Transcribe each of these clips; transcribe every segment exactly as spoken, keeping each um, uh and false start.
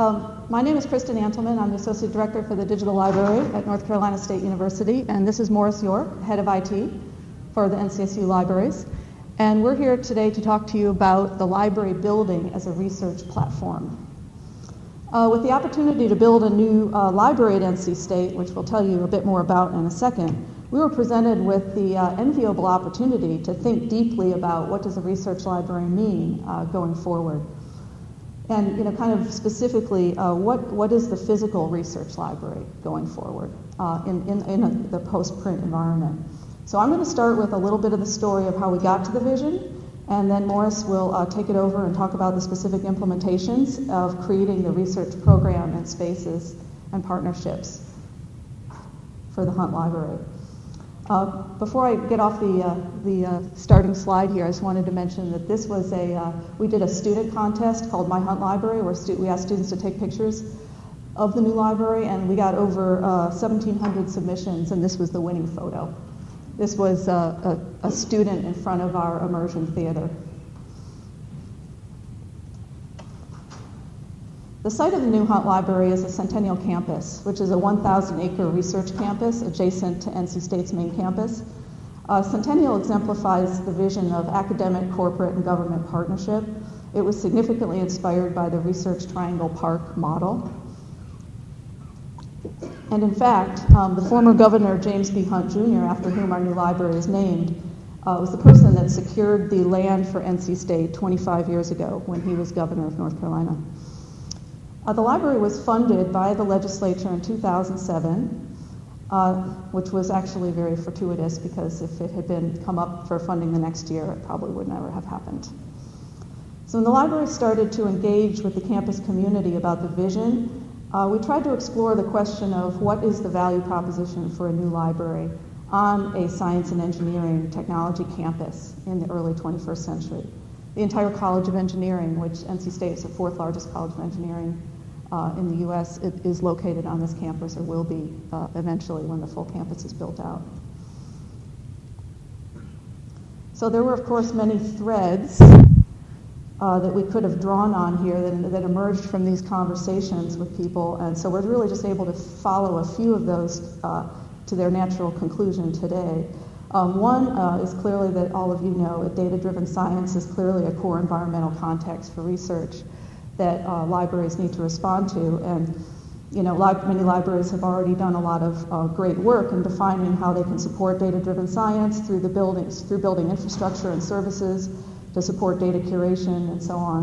Um, my name is Kristin Antelman. I'm the Associate Director for the Digital Library at North Carolina State University, and this is Maurice York, Head of I T for the N C S U Libraries. And we're here today to talk to you about the library building as a research platform. Uh, with the opportunity to build a new uh, library at N C State, which we'll tell you a bit more about in a second, we were presented with the uh, enviable opportunity to think deeply about what does a research library mean uh, going forward. And, you know, kind of specifically, uh, what, what is the physical research library going forward uh, in, in, in a, the post-print environment? So I'm going to start with a little bit of the story of how we got to the vision, and then Maurice will uh, take it over and talk about the specific implementations of creating the research program and spaces and partnerships for the Hunt Library. Uh, before I get off the, uh, the uh, starting slide here, I just wanted to mention that this was a, uh, we did a student contest called My Hunt Library, where stu we asked students to take pictures of the new library, and we got over uh, seventeen hundred submissions, and this was the winning photo. This was uh, a, a student in front of our Immersion Theater. The site of the new Hunt Library is the Centennial Campus, which is a one thousand acre research campus adjacent to N C State's main campus. Uh, Centennial exemplifies the vision of academic, corporate, and government partnership. It was significantly inspired by the Research Triangle Park model. And in fact, um, the former governor, James B. Hunt Junior, after whom our new library is named, uh, was the person that secured the land for N C State twenty-five years ago when he was governor of North Carolina. Uh, the library was funded by the legislature in two thousand seven, uh, which was actually very fortuitous, because if it had been come up for funding the next year, it probably would never have happened. So when the library started to engage with the campus community about the vision, uh, we tried to explore the question of what is the value proposition for a new library on a science and engineering technology campus in the early twenty-first century. The entire College of Engineering, which N C State is the fourth largest college of engineering Uh, in the U S, it is located on this campus, or will be uh, eventually when the full campus is built out. So there were, of course, many threads uh, that we could have drawn on here that, that emerged from these conversations with people, and so we're really just able to follow a few of those uh, to their natural conclusion today. Um, one uh, is clearly that all of you know that data-driven science is clearly a core environmental context for research that uh, libraries need to respond to. And you know, li many libraries have already done a lot of uh, great work in defining how they can support data-driven science through the buildings, through building infrastructure and services to support data curation and so on.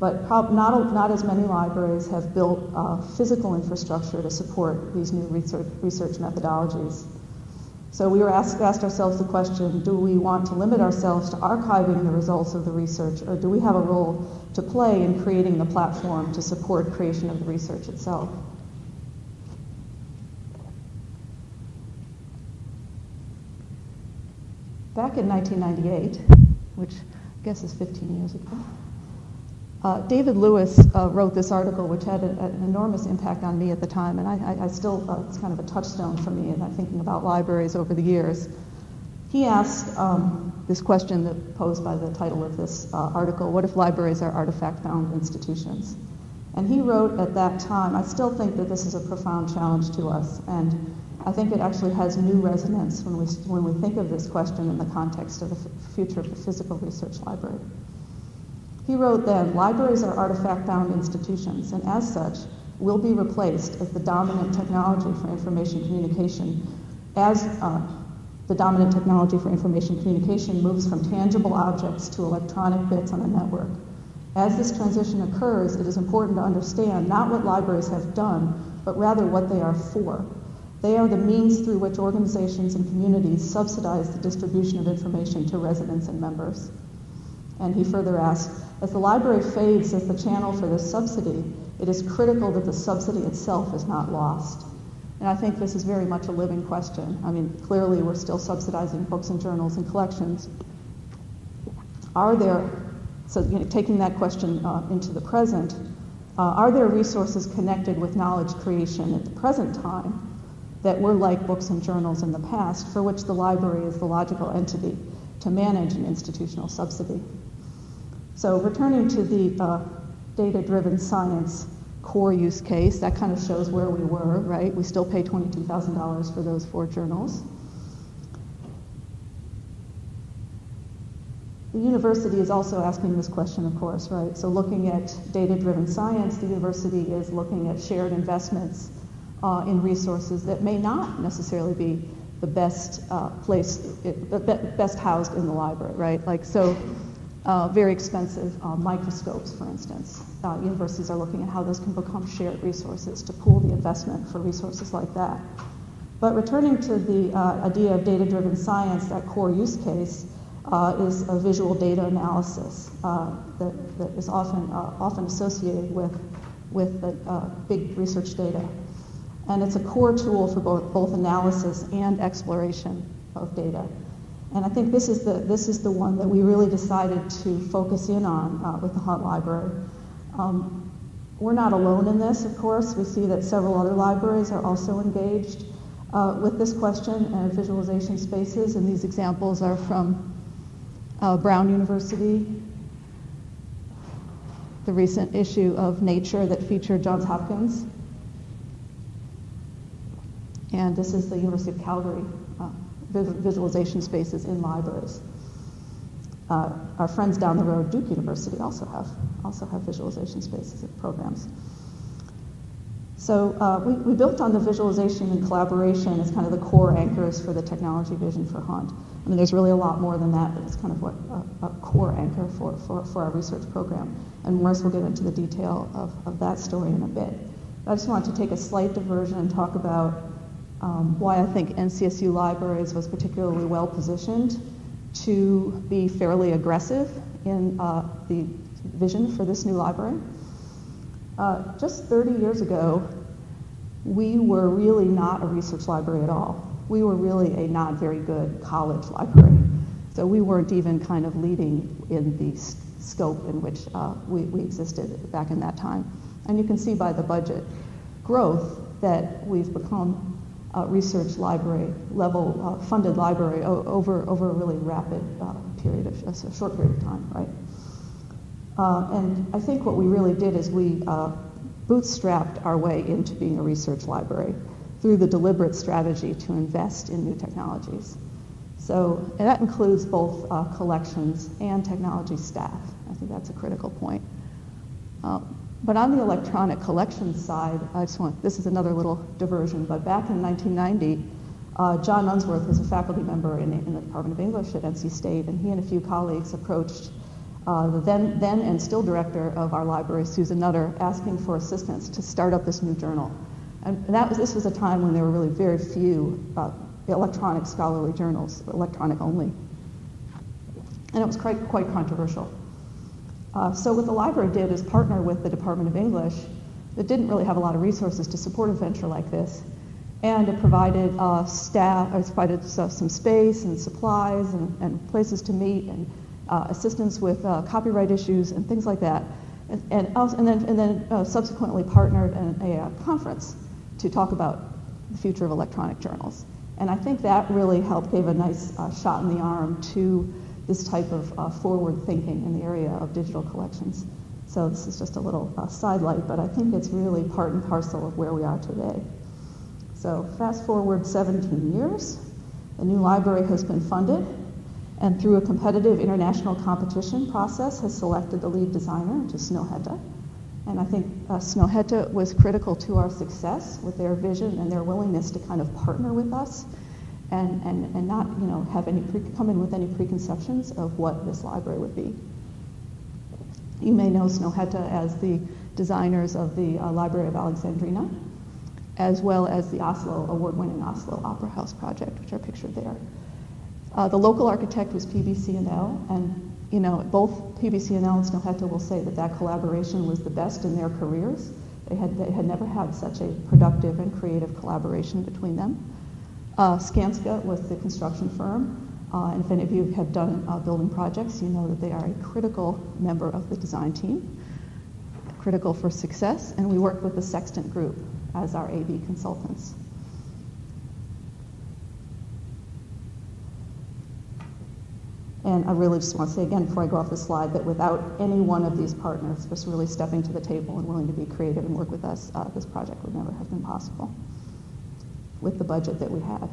But not, not as many libraries have built uh, physical infrastructure to support these new research, research methodologies. So we were asked, asked ourselves the question, do we want to limit ourselves to archiving the results of the research, or do we have a role to play in creating the platform to support creation of the research itself? Back in nineteen ninety-eight, which I guess is fifteen years ago, uh, David Lewis uh, wrote this article, which had a, an enormous impact on me at the time, and I, I, I still, uh, it's kind of a touchstone for me in my thinking about libraries over the years. He asked um, this question that posed by the title of this uh, article, what if libraries are artifact-bound institutions? And he wrote at that time, I still think that this is a profound challenge to us, and I think it actually has new resonance when we, when we think of this question in the context of the future of the physical research library. He wrote then, libraries are artifact-bound institutions, and as such, will be replaced as the dominant technology for information communication, as uh, The dominant technology for information communication moves from tangible objects to electronic bits on a network. As this transition occurs, it is important to understand not what libraries have done, but rather what they are for. They are the means through which organizations and communities subsidize the distribution of information to residents and members. And he further asks, as the library fades as the channel for this subsidy, it is critical that the subsidy itself is not lost. And I think this is very much a living question. I mean, clearly we're still subsidizing books and journals and collections. Are there, so you know, taking that question uh, into the present, uh, are there resources connected with knowledge creation at the present time that were like books and journals in the past, for which the library is the logical entity to manage an institutional subsidy? So returning to the uh, data-driven science core use case, that kind of shows where we were, right? We still pay twenty-two thousand dollars for those four journals. The university is also asking this question, of course, right? So looking at data-driven science, the university is looking at shared investments uh, in resources that may not necessarily be the best uh, place, it, the be best housed in the library, right? Like, so uh, very expensive uh, microscopes, for instance. Uh, universities are looking at how those can become shared resources to pool the investment for resources like that. But returning to the uh, idea of data-driven science, that core use case, Uh, is a visual data analysis uh, that, that is often uh, often associated with with the, uh, big research data, and it's a core tool for both both analysis and exploration of data. And I think this is the this is the one that we really decided to focus in on uh, with the Hunt Library. Um, we're not alone in this, of course. We see that several other libraries are also engaged uh, with this question and visualization spaces, and these examples are from Uh, Brown University, the recent issue of Nature that featured Johns Hopkins. And this is the University of Calgary, uh, visualization spaces in libraries. Uh, our friends down the road, Duke University, also have, also have visualization spaces and programs. So uh, we, we built on the visualization and collaboration as kind of the core anchors for the technology vision for Hunt. I mean, there's really a lot more than that, but it's kind of what a, a core anchor for, for, for our research program. And Maurice will get into the detail of, of that story in a bit. But I just wanted to take a slight diversion and talk about um, why I think N C S U Libraries was particularly well positioned to be fairly aggressive in uh, the vision for this new library. Uh, just thirty years ago, we were really not a research library at all. We were really a not very good college library. So we weren't even kind of leading in the scope in which uh, we, we existed back in that time. And you can see by the budget growth that we've become a research library level, uh, funded library over, over a really rapid uh, period of, a short period of time, right? Uh, and I think what we really did is we uh, bootstrapped our way into being a research library through the deliberate strategy to invest in new technologies. So and that includes both uh, collections and technology staff. I think that's a critical point. Uh, but on the electronic collections side, I just want, this is another little diversion, but back in nineteen ninety, uh, John Unsworth was a faculty member in, in the Department of English at N C State, and he and a few colleagues approached Uh, the then, then and still director of our library, Susan Nutter, asking for assistance to start up this new journal. And that was, this was a time when there were really very few uh, electronic scholarly journals, electronic only. And it was quite, quite controversial. Uh, so what the library did is partner with the Department of English that didn't really have a lot of resources to support a venture like this. And it provided uh, staff, or it provided some space and supplies and, and places to meet and Uh, assistance with uh, copyright issues and things like that, and, and, also, and then, and then uh, subsequently partnered in a uh, conference to talk about the future of electronic journals. And I think that really helped, gave a nice uh, shot in the arm to this type of uh, forward thinking in the area of digital collections. So this is just a little uh, sidelight, but I think it's really part and parcel of where we are today. So fast forward seventeen years, the new library has been funded, and through a competitive international competition process has selected the lead designer, which is Snoheta. And I think uh, Snoheta was critical to our success with their vision and their willingness to kind of partner with us and, and, and not, you know, have any pre come in with any preconceptions of what this library would be. You may know Snoheta as the designers of the uh, Library of Alexandrina, as well as the Oslo, award-winning Oslo Opera House project, which are pictured there. Uh, the local architect was P B C and L, and you know, both P B C and L and Snoheta will say that that collaboration was the best in their careers. They had, they had never had such a productive and creative collaboration between them. Uh, Skanska was the construction firm, uh, and if any of you have done uh, building projects, you know that they are a critical member of the design team, critical for success, and we worked with the Sextant group as our A B consultants. And I really just want to say again before I go off the slide that without any one of these partners just really stepping to the table and willing to be creative and work with us, uh, this project would never have been possible with the budget that we had.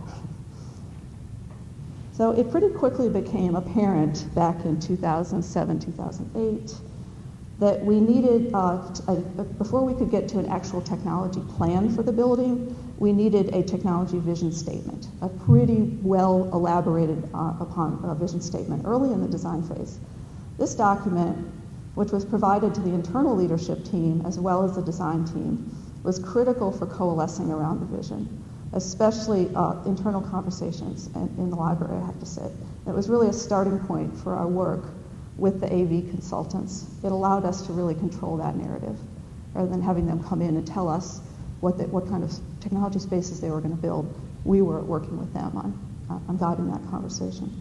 So it pretty quickly became apparent back in two thousand seven, two thousand eight, that we needed, uh, a, before we could get to an actual technology plan for the building, we needed a technology vision statement, a pretty well elaborated uh, upon uh, vision statement early in the design phase. This document, which was provided to the internal leadership team as well as the design team, was critical for coalescing around the vision, especially uh, internal conversations in, in the library, I have to say. It was really a starting point for our work with the A V consultants. It allowed us to really control that narrative, rather than having them come in and tell us what, the, what kind of technology spaces they were going to build. We were working with them on, on guiding that conversation.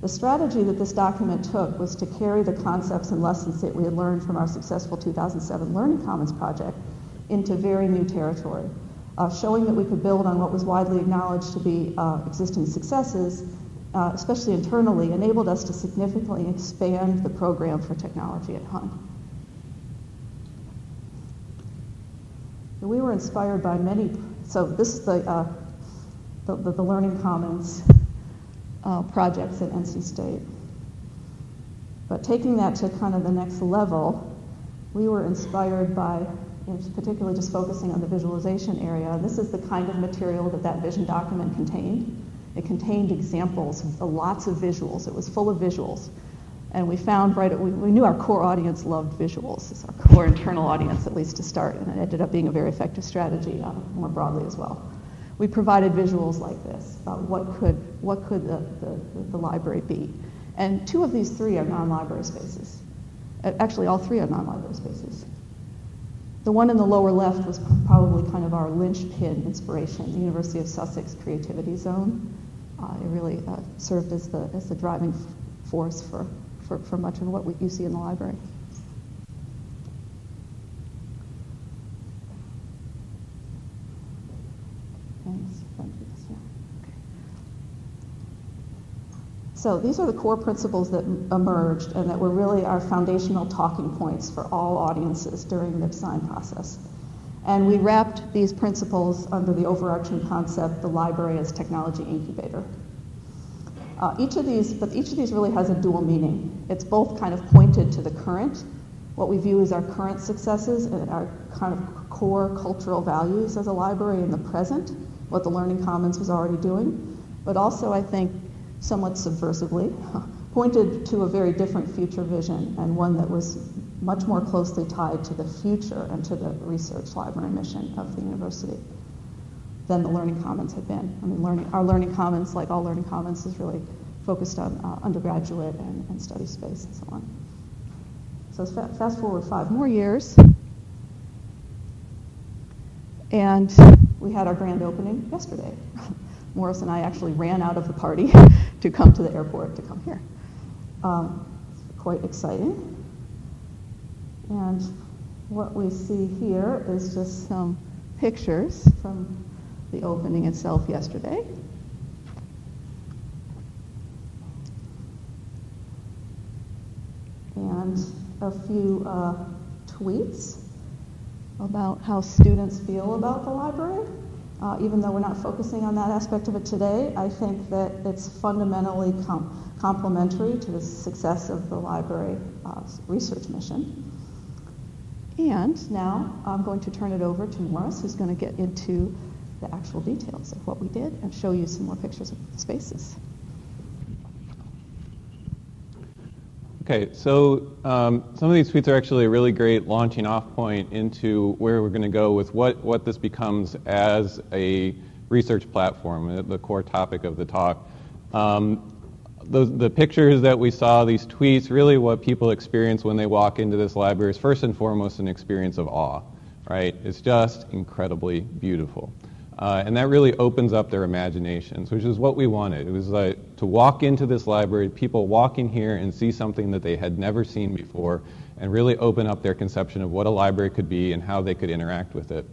The strategy that this document took was to carry the concepts and lessons that we had learned from our successful two thousand seven Learning Commons project into very new territory, Uh, showing that we could build on what was widely acknowledged to be uh, existing successes, uh, especially internally, enabled us to significantly expand the program for technology at Hunt. And we were inspired by many, so this is the, uh, the, the, the Learning Commons uh, projects at N C State. But taking that to kind of the next level, we were inspired by, and particularly just focusing on the visualization area. This is the kind of material that that vision document contained. It contained examples, lots of visuals. It was full of visuals. And we found, right, we, we knew our core audience loved visuals. It's our core internal audience, at least to start, and it ended up being a very effective strategy uh, more broadly as well. We provided visuals like this about what could, what could the, the, the library be. And two of these three are non-library spaces. Actually, all three are non-library spaces. The one in the lower left was probably kind of our linchpin inspiration, the University of Sussex Creativity Zone. Uh, it really uh, served as the, as the driving force for, for, for much of what we, you see in the library. So these are the core principles that emerged and that were really our foundational talking points for all audiences during the design process. And we wrapped these principles under the overarching concept, the library as technology incubator. Uh, each of these, but each of these really has a dual meaning. It's both kind of pointed to the current, what we view as our current successes and our kind of core cultural values as a library in the present, what the Learning Commons was already doing, but also I think somewhat subversively, pointed to a very different future vision and one that was much more closely tied to the future and to the research library mission of the university than the Learning Commons had been. I mean, learning, our Learning Commons, like all Learning Commons, is really focused on uh, undergraduate and, and study space and so on. So fa fast forward five more years, and we had our grand opening yesterday. Maurice and I actually ran out of the party to come to the airport to come here. Um, quite exciting. And what we see here is just some pictures from the opening itself yesterday. And a few uh, tweets about how students feel about the library. Uh, even though we're not focusing on that aspect of it today, I think that it's fundamentally com complementary to the success of the library uh, research mission. And now I'm going to turn it over to Maurice, who's going to get into the actual details of what we did and show you some more pictures of the spaces. Okay, so um, some of these tweets are actually a really great launching off point into where we're going to go with what, what this becomes as a research platform, the core topic of the talk. Um, the, the pictures that we saw, these tweets, really what people experience when they walk into this library is first and foremost an experience of awe, right? It's just incredibly beautiful. Uh, and that really opens up their imaginations, which is what we wanted. It was like to walk into this library, people walk in here and see something that they had never seen before and really open up their conception of what a library could be and how they could interact with it.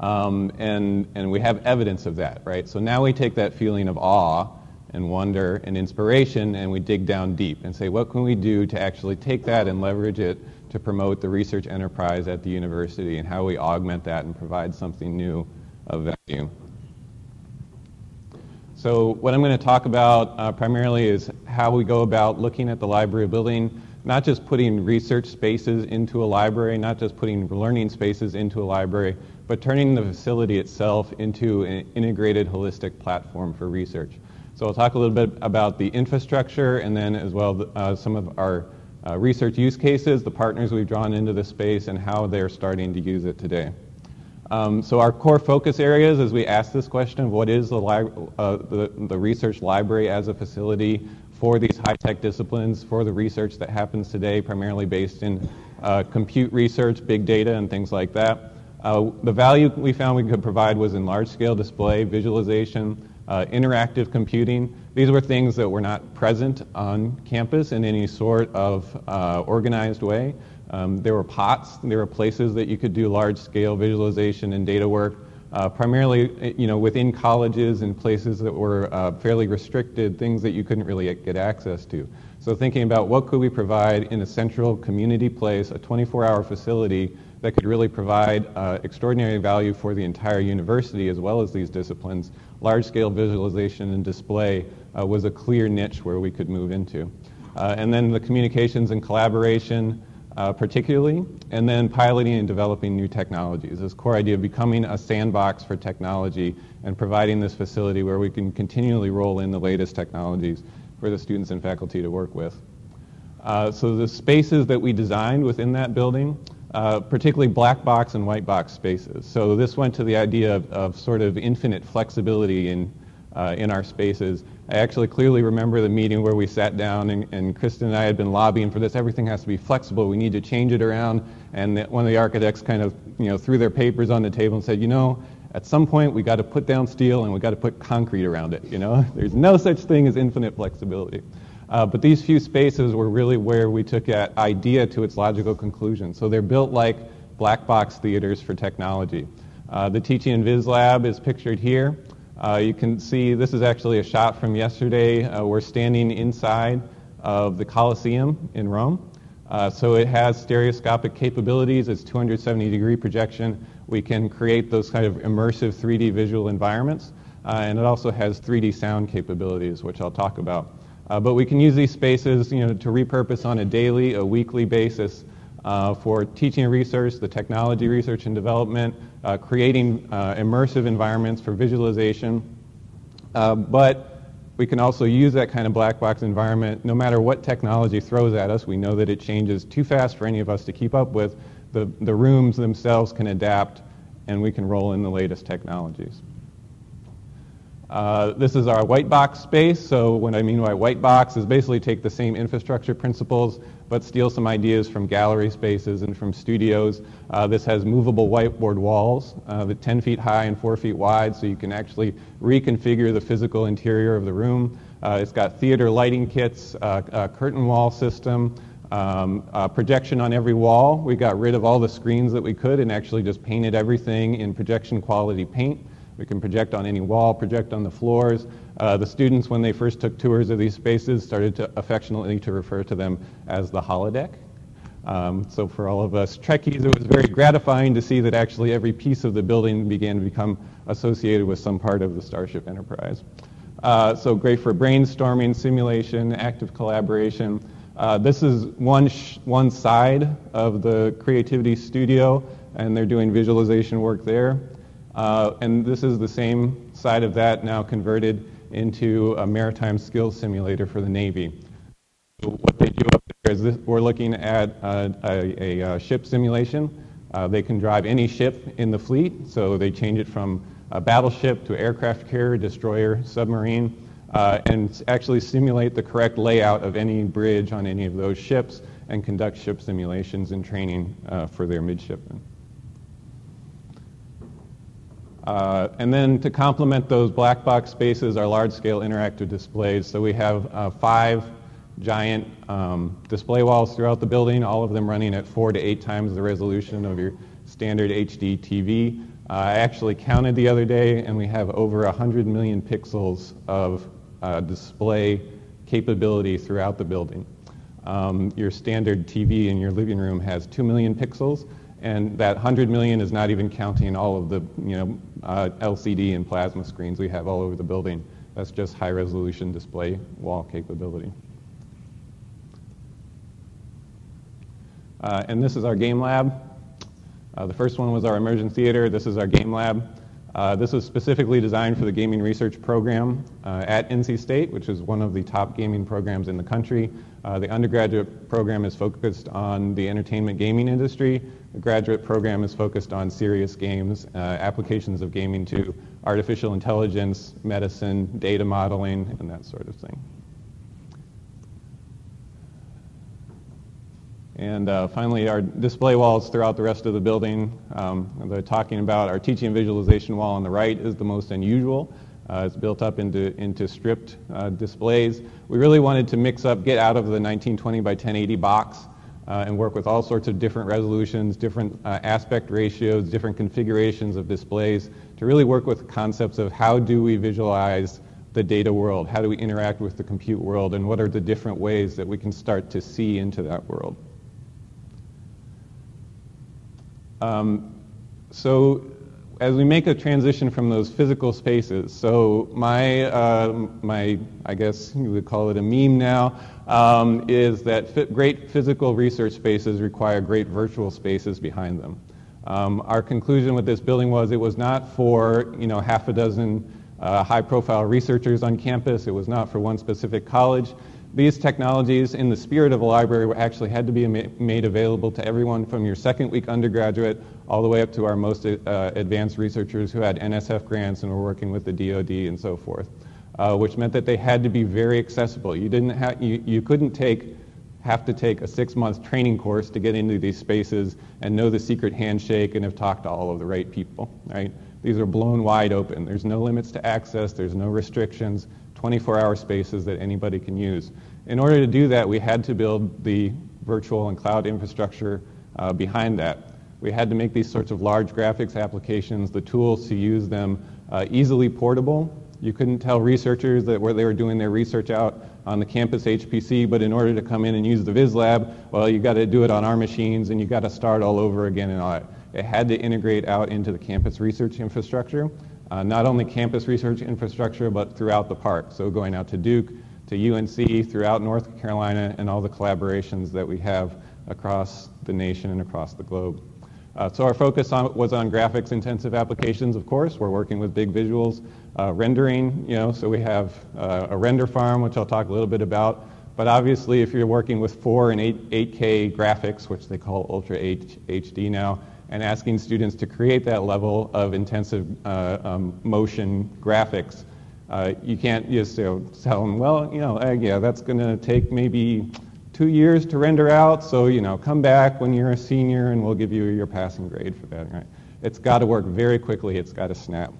Um, and, and we have evidence of that, right? So now we take that feeling of awe and wonder and inspiration, and we dig down deep and say, what can we do to actually take that and leverage it to promote the research enterprise at the university, and how we augment that and provide something new of value. So what I'm going to talk about uh, primarily is how we go about looking at the library building, not just putting research spaces into a library, not just putting learning spaces into a library, but turning the facility itself into an integrated, holistic platform for research. So I'll talk a little bit about the infrastructure, and then as well uh, some of our uh, research use cases, the partners we've drawn into the space, and how they're starting to use it today. Um, so our core focus areas as we ask this question of what is the, li uh, the, the research library as a facility for these high-tech disciplines, for the research that happens today, primarily based in uh, compute research, big data, and things like that. Uh, the value we found we could provide was in large-scale display, visualization, uh, interactive computing. These were things that were not present on campus in any sort of uh, organized way. Um, there were pots, there were places that you could do large-scale visualization and data work, uh, primarily you know, within colleges and places that were uh, fairly restricted, things that you couldn't really get access to. So thinking about what could we provide in a central community place, a twenty-four hour facility, that could really provide uh, extraordinary value for the entire university as well as these disciplines. Large-scale visualization and display uh, was a clear niche where we could move into. Uh, and then the communications and collaboration uh, particularly, and then piloting and developing new technologies. This core idea of becoming a sandbox for technology and providing this facility where we can continually roll in the latest technologies for the students and faculty to work with. Uh, so the spaces that we designed within that building, Uh, particularly black box and white box spaces. So this went to the idea of, of sort of infinite flexibility in, uh, in our spaces. I actually clearly remember the meeting where we sat down and, and Kristin and I had been lobbying for this. Everything has to be flexible. We need to change it around. And one of the architects kind of you know, threw their papers on the table and said, you know, at some point we got to put down steel and we got to put concrete around it. You know, there's no such thing as infinite flexibility. Uh, but these few spaces were really where we took that idea to its logical conclusion. So they're built like black box theaters for technology. Uh, the Teaching and Viz Lab is pictured here. Uh, you can see this is actually a shot from yesterday. Uh, we're standing inside of the Colosseum in Rome. Uh, so it has stereoscopic capabilities. It's two hundred seventy degree projection. We can create those kind of immersive three D visual environments. Uh, and it also has three D sound capabilities, which I'll talk about. Uh, but we can use these spaces, you know, to repurpose on a daily, a weekly basis uh, for teaching and research, the technology research and development, uh, creating uh, immersive environments for visualization. Uh, but we can also use that kind of black box environment. No matter what technology throws at us, we know that it changes too fast for any of us to keep up with. The, the rooms themselves can adapt, and we can roll in the latest technologies. Uh, this is our white box space. So what I mean by white box is basically take the same infrastructure principles, but steal some ideas from gallery spaces and from studios. Uh, this has movable whiteboard walls uh, that ten feet high and four feet wide, so you can actually reconfigure the physical interior of the room. Uh, it's got theater lighting kits, uh, a curtain wall system, um, uh, projection on every wall. We got rid of all the screens that we could and actually just painted everything in projection quality paint. We can project on any wall, project on the floors. Uh, the students, when they first took tours of these spaces, started to affectionately to refer to them as the holodeck. Um, so for all of us Trekkies, it was very gratifying to see that actually every piece of the building began to become associated with some part of the Starship Enterprise. Uh, so great for brainstorming, simulation, active collaboration. Uh, this is one, sh one side of the Creativity Studio, and they're doing visualization work there. Uh, and this is the same side of that now converted into a maritime skills simulator for the Navy. So what they do up there is this, we're looking at uh, a, a, a ship simulation. Uh, they can drive any ship in the fleet, so they change it from a battleship to aircraft carrier, destroyer, submarine, uh, and actually simulate the correct layout of any bridge on any of those ships and conduct ship simulations and training uh, for their midshipmen. Uh, and then to complement those black box spaces are large-scale interactive displays. So we have uh, five giant um, display walls throughout the building, all of them running at four to eight times the resolution of your standard H D T V. Uh, I actually counted the other day, and we have over one hundred million pixels of uh, display capability throughout the building. Um, your standard T V in your living room has two million pixels, and that one hundred million is not even counting all of the you know, uh, L C D and plasma screens we have all over the building. That's just high-resolution display wall capability. Uh, and this is our game lab. Uh, the first one was our immersion theater. This is our game lab. Uh, this was specifically designed for the gaming research program uh, at N C State, which is one of the top gaming programs in the country. Uh, the undergraduate program is focused on the entertainment gaming industry. The graduate program is focused on serious games, uh, applications of gaming to artificial intelligence, medicine, data modeling, and that sort of thing. And uh, finally, our display walls throughout the rest of the building. Um, they're talking about our teaching and visualization wall on the right is the most unusual. Uh, it's built up into, into stripped uh, displays. We really wanted to mix up, get out of the nineteen twenty by ten eighty box uh, and work with all sorts of different resolutions, different uh, aspect ratios, different configurations of displays to really work with concepts of how do we visualize the data world, how do we interact with the compute world, and what are the different ways that we can start to see into that world. Um, so as we make a transition from those physical spaces, so my, uh, my I guess you would call it a meme now, um, is that great physical research spaces require great virtual spaces behind them. Um, our conclusion with this building was it was not for you know, half a dozen uh, high-profile researchers on campus. It was not for one specific college. These technologies, in the spirit of a library, actually had to be made available to everyone from your second week undergraduate all the way up to our most uh, advanced researchers who had N S F grants and were working with the D O D and so forth, uh, which meant that they had to be very accessible. You didn't have, you, you couldn't take, have to take a six-month training course to get into these spaces and know the secret handshake and have talked to all of the right people, right? These are blown wide open. There's no limits to access, there's no restrictions. twenty-four hour spaces that anybody can use. In order to do that, we had to build the virtual and cloud infrastructure uh, behind that. We had to make these sorts of large graphics applications, the tools to use them, uh, easily portable. You couldn't tell researchers that where they were doing their research out on the campus H P C, but in order to come in and use the VizLab, well, you got to do it on our machines and you got to start all over again and all that. It had to integrate out into the campus research infrastructure. Uh, not only campus research infrastructure, but throughout the park. So going out to Duke, to U N C, throughout North Carolina, and all the collaborations that we have across the nation and across the globe. Uh, so our focus on, was on graphics-intensive applications, of course. We're working with big visuals. Uh, rendering, you know, so we have uh, a render farm, which I'll talk a little bit about. But obviously, if you're working with four and eight K graphics, which they call Ultra H D now, and asking students to create that level of intensive uh, um, motion graphics, uh, you can't just you know, tell them, well, you know, uh, yeah, that's going to take maybe two years to render out, so you know, come back when you're a senior and we'll give you your passing grade for that. Right? It's got to work very quickly. It's got to snap.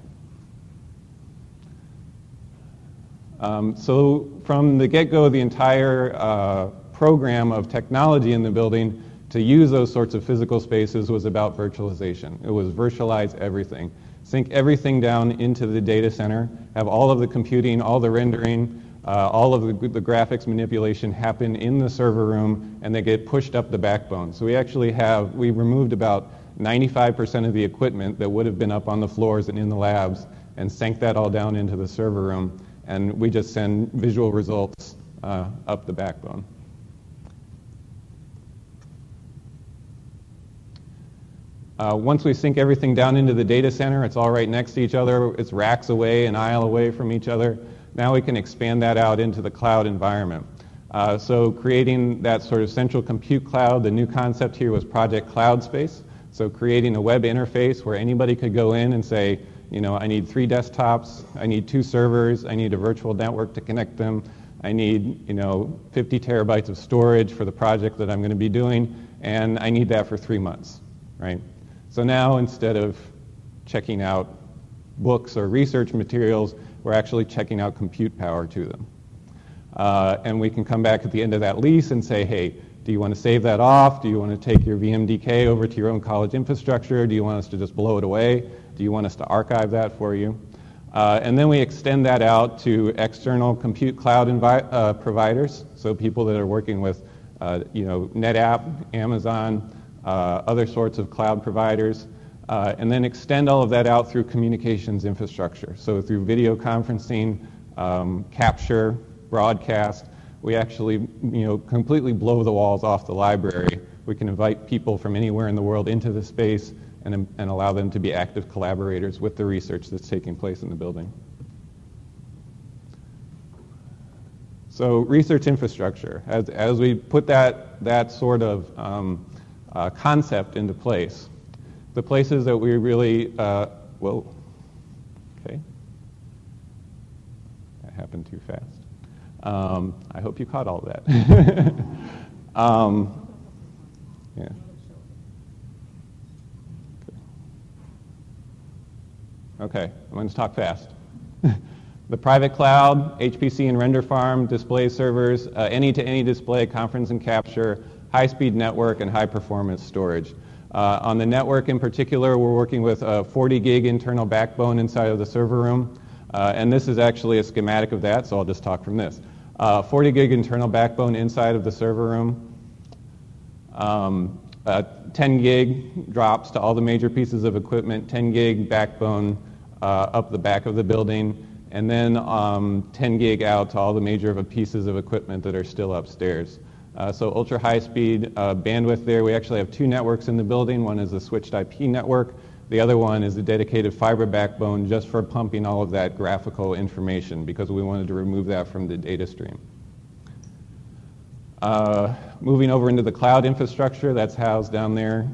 Um, so from the get-go, the entire uh, program of technology in the building to use those sorts of physical spaces was about virtualization. It was virtualize everything. Sync everything down into the data center, have all of the computing, all the rendering, uh, all of the, the graphics manipulation happen in the server room, and they get pushed up the backbone. So we actually have, we removed about ninety-five percent of the equipment that would have been up on the floors and in the labs, and sank that all down into the server room, and we just send visual results uh, up the backbone. Uh, once we sync everything down into the data center, it's all right next to each other. It's racks away, an aisle away from each other. Now we can expand that out into the cloud environment. Uh, so creating that sort of central compute cloud, the new concept here was Project Cloud Space. So creating a web interface where anybody could go in and say, you know, I need three desktops, I need two servers, I need a virtual network to connect them, I need, you know, fifty terabytes of storage for the project that I'm going to be doing, and I need that for three months, right? So now, instead of checking out books or research materials, we're actually checking out compute power to them. Uh, and we can come back at the end of that lease and say, hey, do you want to save that off? Do you want to take your V M D K over to your own college infrastructure? Do you want us to just blow it away? Do you want us to archive that for you? Uh, and then we extend that out to external compute cloud invi- uh, providers, so people that are working with, uh, you know, NetApp, Amazon, uh, other sorts of cloud providers, uh, and then extend all of that out through communications infrastructure. So through video conferencing, um, capture, broadcast, we actually, you know, completely blow the walls off the library. We can invite people from anywhere in the world into the space, and, and allow them to be active collaborators with the research that's taking place in the building. So research infrastructure, as, as we put that, that sort of um, uh, concept into place, the places that we really, uh, whoa, okay, that happened too fast. Um, I hope you caught all of that. um, yeah. Okay, I'm going to talk fast. The private cloud, H P C and render farm, display servers, uh, any-to-any display, conference and capture, high-speed network, and high-performance storage. Uh, on the network in particular, we're working with a forty gig internal backbone inside of the server room, uh, and this is actually a schematic of that, so I'll just talk from this. Uh, forty gig internal backbone inside of the server room. Um, uh, ten gig drops to all the major pieces of equipment, ten gig backbone, Uh, up the back of the building, and then um, ten gig out to all the major pieces of equipment that are still upstairs. Uh, so ultra high speed uh, bandwidth there. We actually have two networks in the building. One is a switched I P network. The other one is a dedicated fiber backbone just for pumping all of that graphical information because we wanted to remove that from the data stream. Uh, moving over into the cloud infrastructure, that's housed down there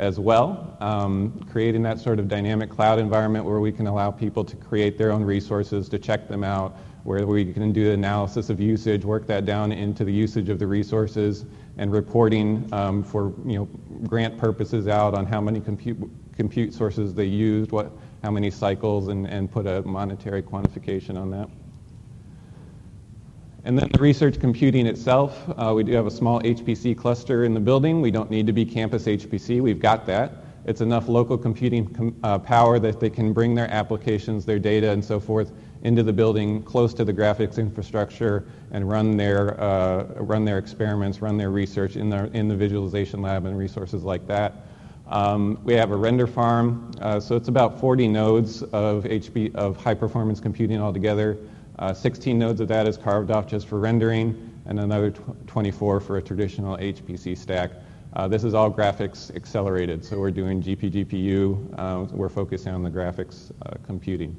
as well, um, creating that sort of dynamic cloud environment where we can allow people to create their own resources, to check them out, where we can do analysis of usage, work that down into the usage of the resources, and reporting um, for, you know, grant purposes out on how many compute, compute sources they used, what, how many cycles, and, and put a monetary quantification on that. And then the research computing itself, uh, we do have a small H P C cluster in the building. We don't need to be campus H P C, we've got that. It's enough local computing com uh, power that they can bring their applications, their data, and so forth into the building close to the graphics infrastructure and run their, uh, run their experiments, run their research in the, in the visualization lab and resources like that. Um, we have a render farm, uh, so it's about forty nodes of, H P of high performance computing altogether. Uh, sixteen nodes of that is carved off just for rendering, and another twenty-four for a traditional H P C stack. Uh, this is all graphics accelerated, so we're doing G P G P U. Uh, we're focusing on the graphics uh, computing.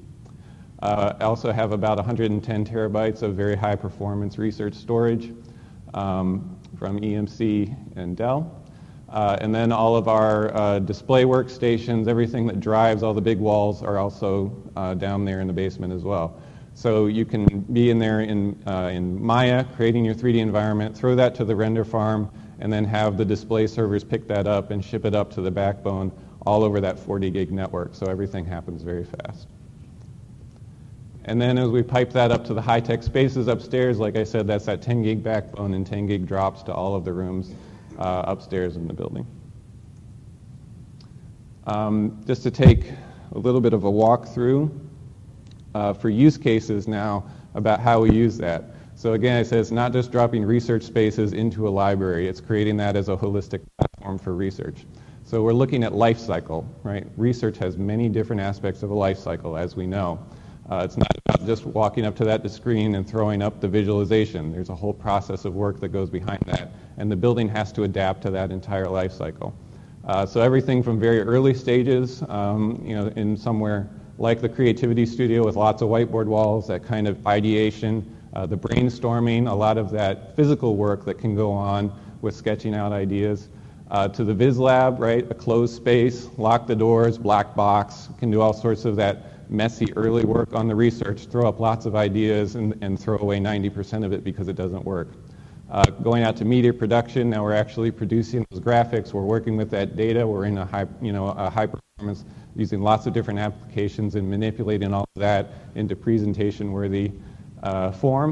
Uh, I also have about one hundred ten terabytes of very high performance research storage um, from E M C and Dell. Uh, and then all of our uh, display workstations, everything that drives all the big walls are also uh, down there in the basement as well. So you can be in there in, uh, in Maya, creating your three D environment, throw that to the render farm, and then have the display servers pick that up and ship it up to the backbone all over that forty gig network. So everything happens very fast. And then as we pipe that up to the high-tech spaces upstairs, like I said, that's that ten gig backbone and ten gig drops to all of the rooms uh, upstairs in the building. Um, just to take a little bit of a walk through, Uh, for use cases now about how we use that. So again, I said it's not just dropping research spaces into a library, it's creating that as a holistic platform for research. So we're looking at life cycle, right? Research has many different aspects of a life cycle, as we know. Uh, it's not about just walking up to that screen and throwing up the visualization. There's a whole process of work that goes behind that, and the building has to adapt to that entire life cycle. Uh, so everything from very early stages, um, you know, in somewhere like the Creativity Studio with lots of whiteboard walls, that kind of ideation, uh, the brainstorming, a lot of that physical work that can go on with sketching out ideas, uh, to the Viz Lab, right? A closed space, lock the doors, black box, can do all sorts of that messy early work on the research, throw up lots of ideas and, and throw away ninety percent of it because it doesn't work. Uh, going out to media production, now we're actually producing those graphics, we're working with that data, we're in a high, you know, a high performance, using lots of different applications and manipulating all of that into presentation-worthy uh, form.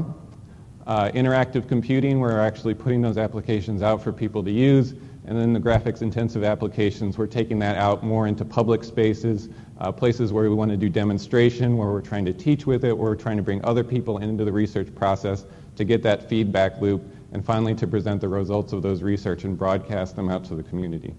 Uh, interactive computing, we're actually putting those applications out for people to use, and then the graphics-intensive applications, we're taking that out more into public spaces, uh, places where we want to do demonstration, where we're trying to teach with it, where we're trying to bring other people into the research process to get that feedback loop, and finally to present the results of those research and broadcast them out to the community.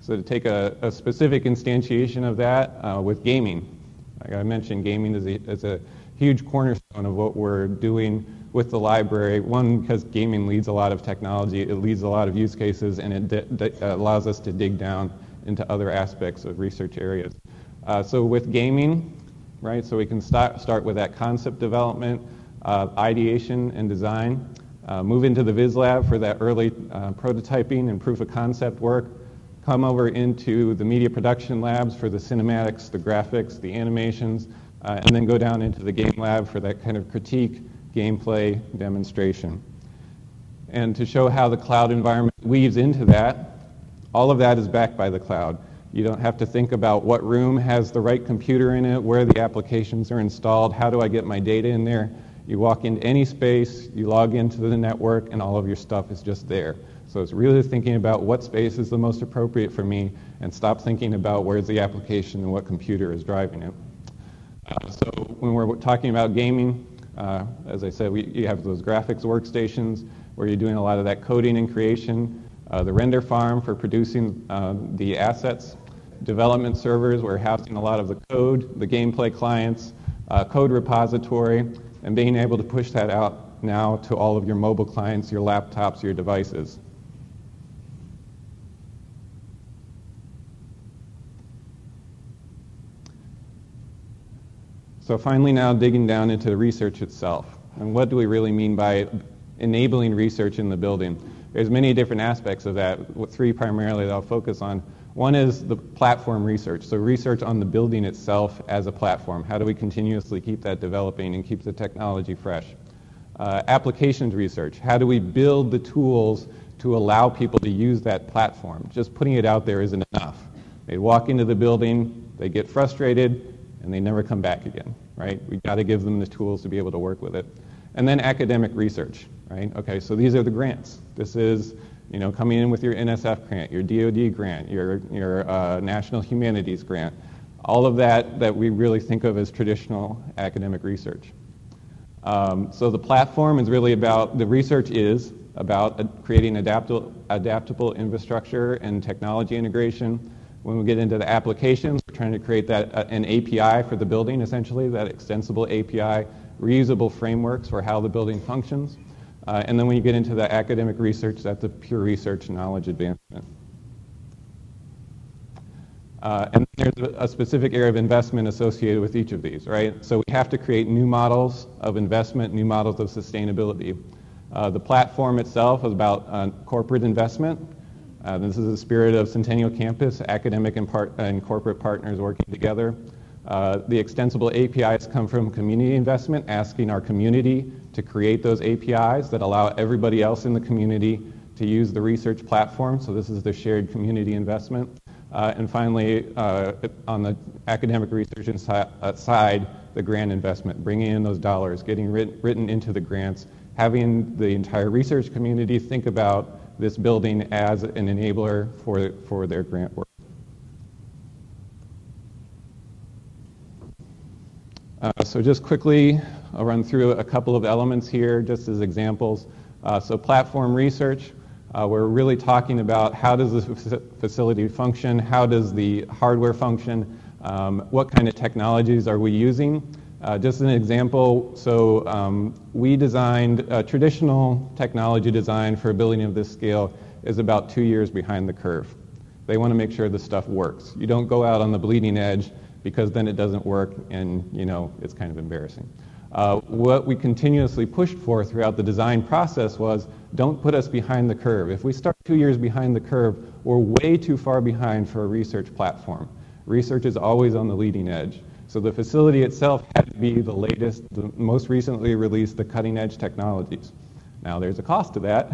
So to take a, a specific instantiation of that uh, with gaming, like I mentioned, gaming is a, is a huge cornerstone of what we're doing with the library. One, because gaming leads a lot of technology, it leads a lot of use cases, and it allows us to dig down into other aspects of research areas. Uh, so with gaming, right, so we can start, start with that concept development, uh, ideation and design, uh, move into the Viz Lab for that early uh, prototyping and proof of concept work, come over into the media production labs for the cinematics, the graphics, the animations, uh, and then go down into the game lab for that kind of critique, gameplay, demonstration. And to show how the cloud environment weaves into that, all of that is backed by the cloud. You don't have to think about what room has the right computer in it, where the applications are installed, how do I get my data in there. You walk into any space, you log into the network, and all of your stuff is just there. So it's really thinking about what space is the most appropriate for me, and stop thinking about where's the application and what computer is driving it. Uh, so when we're talking about gaming, Uh, as I said, we, you have those graphics workstations where you're doing a lot of that coding and creation, uh, the render farm for producing uh, the assets, development servers where we're housing a lot of the code, the gameplay clients, uh, code repository, and being able to push that out now to all of your mobile clients, your laptops, your devices. So finally now digging down into the research itself. And what do we really mean by enabling research in the building? There's many different aspects of that, three primarily that I'll focus on. One is the platform research, so research on the building itself as a platform. How do we continuously keep that developing and keep the technology fresh? Uh, applications research, how do we build the tools to allow people to use that platform? Just putting it out there isn't enough. They walk into the building, they get frustrated, and they never come back again, right? We've got to give them the tools to be able to work with it. And then academic research, right? Okay, so these are the grants. This is, you know, coming in with your N S F grant, your D O D grant, your, your uh, National Humanities grant, all of that that we really think of as traditional academic research. Um, so the platform is really about, the research is about creating adaptable, adaptable infrastructure and technology integration. When we get into the applications, we're trying to create that uh, an A P I for the building, essentially, that extensible A P I, reusable frameworks for how the building functions. Uh, and then when you get into the academic research, that's the pure research knowledge advancement. Uh, and there's a specific area of investment associated with each of these, right? So we have to create new models of investment, new models of sustainability. Uh, the platform itself is about uh, corporate investment. Uh, this is the spirit of Centennial Campus, academic and, part, uh, and corporate partners working together. Uh, the extensible A P Is come from community investment, asking our community to create those A P Is that allow everybody else in the community to use the research platform. So this is the shared community investment. Uh, and finally, uh, on the academic research insi- side, the grant investment, bringing in those dollars, getting writ- written into the grants, having the entire research community think about this building as an enabler for, for their grant work. Uh, so just quickly, I'll run through a couple of elements here just as examples. Uh, so platform research, uh, we're really talking about how does the facility function, how does the hardware function, um, what kind of technologies are we using. Uh, just an example, so um, we designed, uh, traditional technology design for a building of this scale is about two years behind the curve. They want to make sure the stuff works. You don't go out on the bleeding edge because then it doesn't work and, you know, it's kind of embarrassing. Uh, what we continuously pushed for throughout the design process was don't put us behind the curve. If we start two years behind the curve, we're way too far behind for a research platform. Research is always on the leading edge. So the facility itself had to be the latest, the most recently released, the cutting-edge technologies. Now there's a cost to that,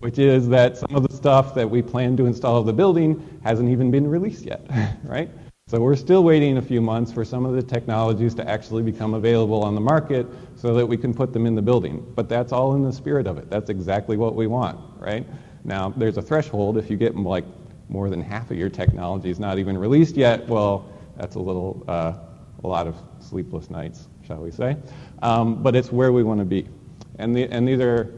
which is that some of the stuff that we plan to install of the building hasn't even been released yet, right? So we're still waiting a few months for some of the technologies to actually become available on the market so that we can put them in the building. But that's all in the spirit of it. That's exactly what we want, right? Now there's a threshold. If you get like more than half of your technology is not even released yet, well, that's a little, uh, a lot of sleepless nights, shall we say. Um, but it's where we want to be. And, the, and these are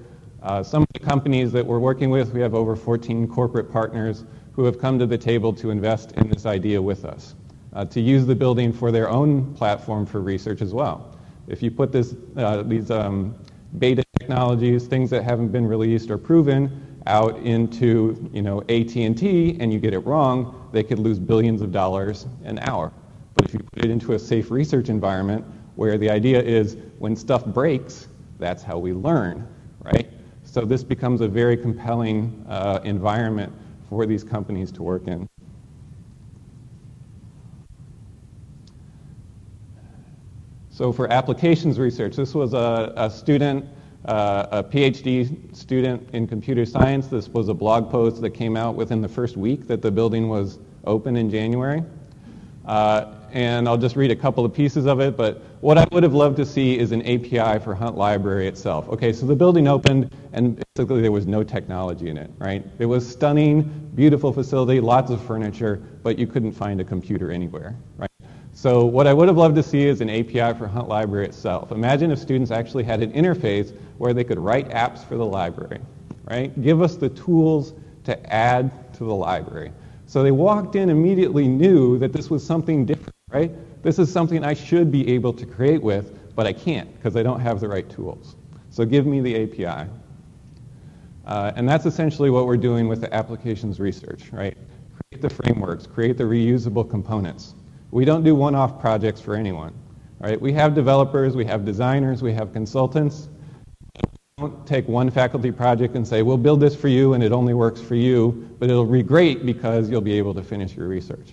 uh, some of the companies that we're working with. We have over fourteen corporate partners who have come to the table to invest in this idea with us, uh, to use the building for their own platform for research as well. If you put this, uh, these um, beta technologies, things that haven't been released or proven, out into you know A T and T and you get it wrong, they could lose billions of dollars an hour. But if you put it into a safe research environment where the idea is when stuff breaks, that's how we learn, right? So this becomes a very compelling uh, environment for these companies to work in. So for applications research, this was a, a student, uh, a PhD student in computer science. This was a blog post that came out within the first week that the building was open in January. Uh, and I'll just read a couple of pieces of it, but what I would have loved to see is an A P I for Hunt Library itself. Okay, so the building opened and basically there was no technology in it, right? It was stunning, beautiful facility, lots of furniture, but you couldn't find a computer anywhere, right? So what I would have loved to see is an A P I for Hunt Library itself. Imagine if students actually had an interface where they could write apps for the library, right? Give us the tools to add to the library. So they walked in, immediately knew that this was something different, right? This is something I should be able to create with, but I can't because I don't have the right tools. So give me the A P I. Uh, and that's essentially what we're doing with the applications research, right? Create the frameworks, create the reusable components. We don't do one-off projects for anyone, right? We have developers, we have designers, we have consultants. Don't take one faculty project and say, we'll build this for you and it only works for you, but it'll be great because you'll be able to finish your research.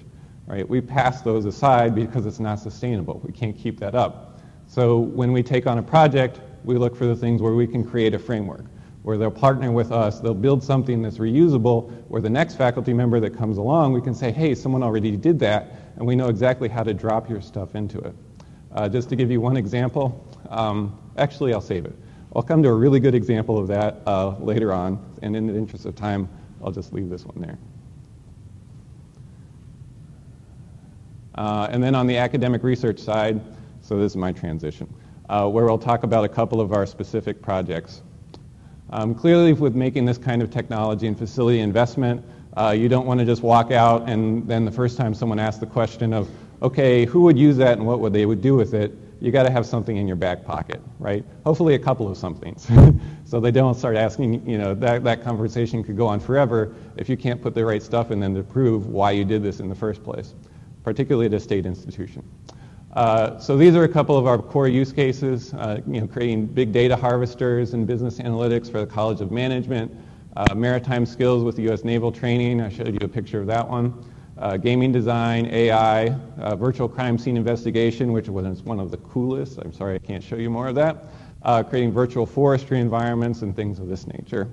Right? We pass those aside because it's not sustainable. We can't keep that up. So when we take on a project, we look for the things where we can create a framework, where they'll partner with us, they'll build something that's reusable, where the next faculty member that comes along, we can say, hey, someone already did that, and we know exactly how to drop your stuff into it. Uh, just to give you one example, um, actually I'll save it. I'll come to a really good example of that uh, later on, and in the interest of time, I'll just leave this one there. Uh, and then on the academic research side, so this is my transition, uh, where we'll talk about a couple of our specific projects. Um, clearly, with making this kind of technology and facility investment, uh, you don't want to just walk out and then the first time someone asks the question of, okay, who would use that and what would they would do with it? You got to have something in your back pocket, right? Hopefully a couple of somethings. So they don't start asking, you know, that, that conversation could go on forever if you can't put the right stuff in them to prove why you did this in the first place, particularly at a state institution. Uh, so these are a couple of our core use cases, uh, you know, creating big data harvesters and business analytics for the College of Management, uh, maritime skills with the U S Naval Training, I showed you a picture of that one. Uh, gaming design, A I, uh, virtual crime scene investigation, which was one of the coolest. I'm sorry I can't show you more of that. Uh, creating virtual forestry environments and things of this nature.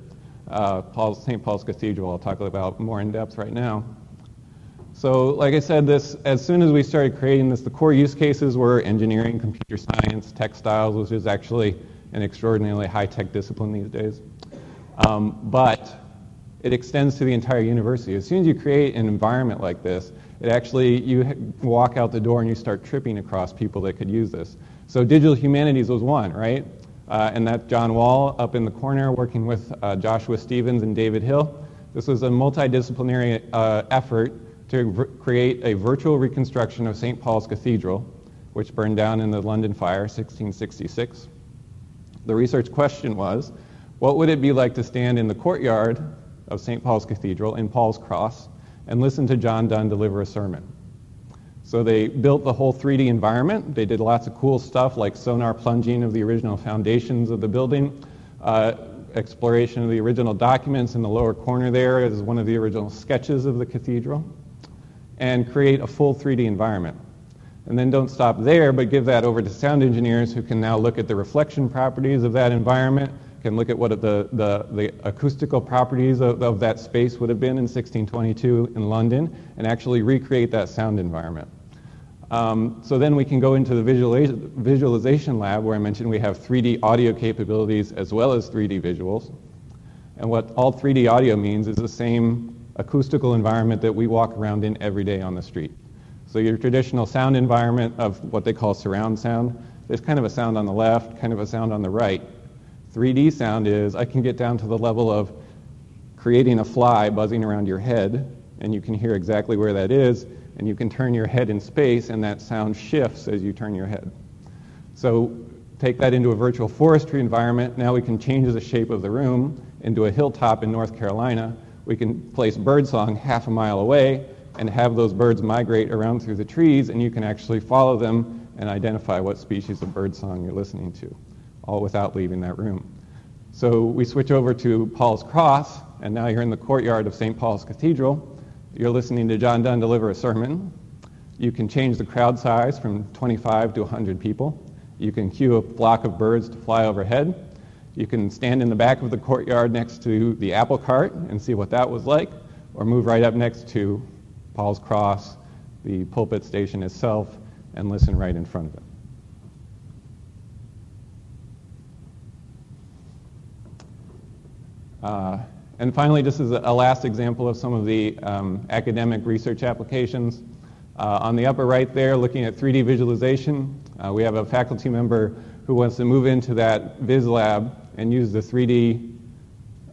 Uh, Paul's, Saint Paul's Cathedral I'll talk about more in depth right now. So like I said, this, as soon as we started creating this, the core use cases were engineering, computer science, textiles, which is actually an extraordinarily high-tech discipline these days. Um, but it extends to the entire university. As soon as you create an environment like this, it actually, you walk out the door and you start tripping across people that could use this. So digital humanities was one, right? Uh, and that's John Wall up in the corner working with uh, Joshua Stevens and David Hill. This was a multidisciplinary uh, effort to create a virtual reconstruction of Saint Paul's Cathedral, which burned down in the London Fire, sixteen sixty-six. The research question was, what would it be like to stand in the courtyard of Saint Paul's Cathedral in Paul's Cross and listen to John Donne deliver a sermon? So they built the whole three D environment. They did lots of cool stuff like sonar plunging of the original foundations of the building, uh, exploration of the original documents in the lower corner there is one of the original sketches of the cathedral, and create a full three D environment. And then don't stop there, but give that over to sound engineers who can now look at the reflection properties of that environment, can look at what the, the, the acoustical properties of, of that space would have been in sixteen twenty-two in London, and actually recreate that sound environment. Um, so then we can go into the visualization, visualization lab, where I mentioned we have three D audio capabilities as well as three D visuals. And what all three D audio means is the same acoustical environment that we walk around in every day on the street. So your traditional sound environment of what they call surround sound, there's kind of a sound on the left, kind of a sound on the right. three D sound is I can get down to the level of creating a fly buzzing around your head, and you can hear exactly where that is, and you can turn your head in space, and that sound shifts as you turn your head. So take that into a virtual forestry environment. Now we can change the shape of the room into a hilltop in North Carolina. We can place birdsong half a mile away and have those birds migrate around through the trees, and you can actually follow them and identify what species of birdsong you're listening to, all without leaving that room. So we switch over to Paul's Cross, and now you're in the courtyard of Saint Paul's Cathedral. You're listening to John Donne deliver a sermon. You can change the crowd size from twenty-five to one hundred people. You can cue a flock of birds to fly overhead. You can stand in the back of the courtyard next to the apple cart and see what that was like, or move right up next to Paul's Cross, the pulpit station itself, and listen right in front of it. Uh, and finally, this is a last example of some of the um, academic research applications. Uh, on the upper right there, looking at three D visualization, uh, we have a faculty member who wants to move into that Viz Lab and use the three D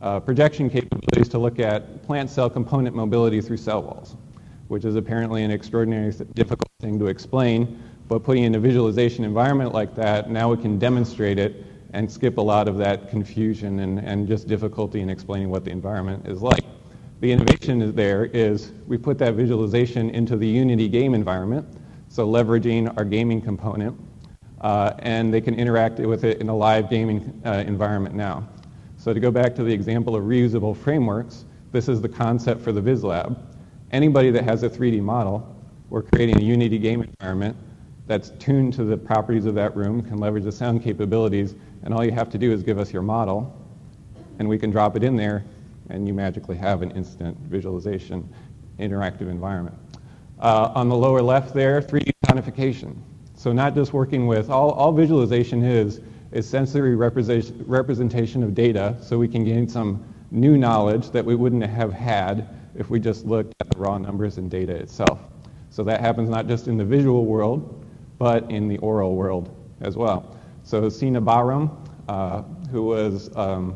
uh, projection capabilities to look at plant cell component mobility through cell walls, which is apparently an extraordinarily difficult thing to explain, but putting in a visualization environment like that, now we can demonstrate it and skip a lot of that confusion and, and just difficulty in explaining what the environment is like. The innovation is there is we put that visualization into the Unity game environment, so leveraging our gaming component, Uh, and they can interact with it in a live gaming uh, environment now. So to go back to the example of reusable frameworks, this is the concept for the VizLab. Anybody that has a three D model, we're creating a Unity game environment that's tuned to the properties of that room, can leverage the sound capabilities, and all you have to do is give us your model, and we can drop it in there, and you magically have an instant visualization interactive environment. Uh, on the lower left there, three D quantification. So not just working with, all, all visualization is, is sensory representation, representation of data, so we can gain some new knowledge that we wouldn't have had if we just looked at the raw numbers and data itself. So that happens not just in the visual world, but in the oral world as well. So Sina Barum, uh, who was um,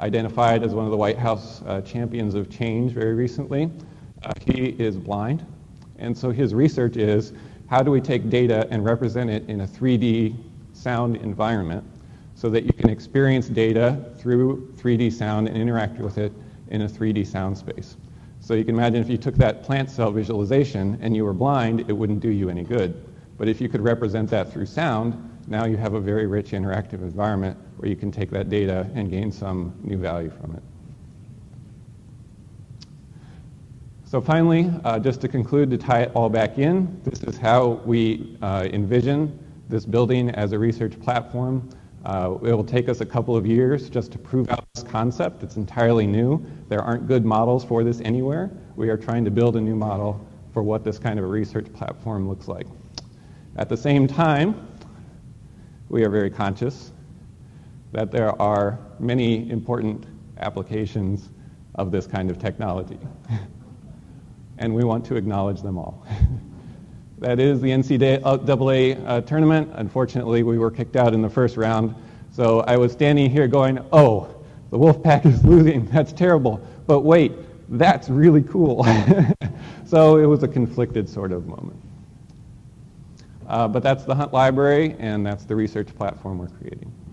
identified as one of the White House uh, champions of change very recently, uh, he is blind, and so his research is, how do we take data and represent it in a three D sound environment so that you can experience data through three D sound and interact with it in a three D sound space? So you can imagine if you took that plant cell visualization and you were blind, it wouldn't do you any good. But if you could represent that through sound, now you have a very rich interactive environment where you can take that data and gain some new value from it. So finally, uh, just to conclude, to tie it all back in, this is how we uh, envision this building as a research platform. Uh, it will take us a couple of years just to prove out this concept. It's entirely new. There aren't good models for this anywhere. We are trying to build a new model for what this kind of a research platform looks like. At the same time, we are very conscious that there are many important applications of this kind of technology. And we want to acknowledge them all. That is the N C double A uh, tournament. Unfortunately, we were kicked out in the first round. So I was standing here going, oh, the Wolfpack is losing. That's terrible. But wait, that's really cool. So it was a conflicted sort of moment. Uh, but that's the Hunt Library, and that's the research platform we're creating.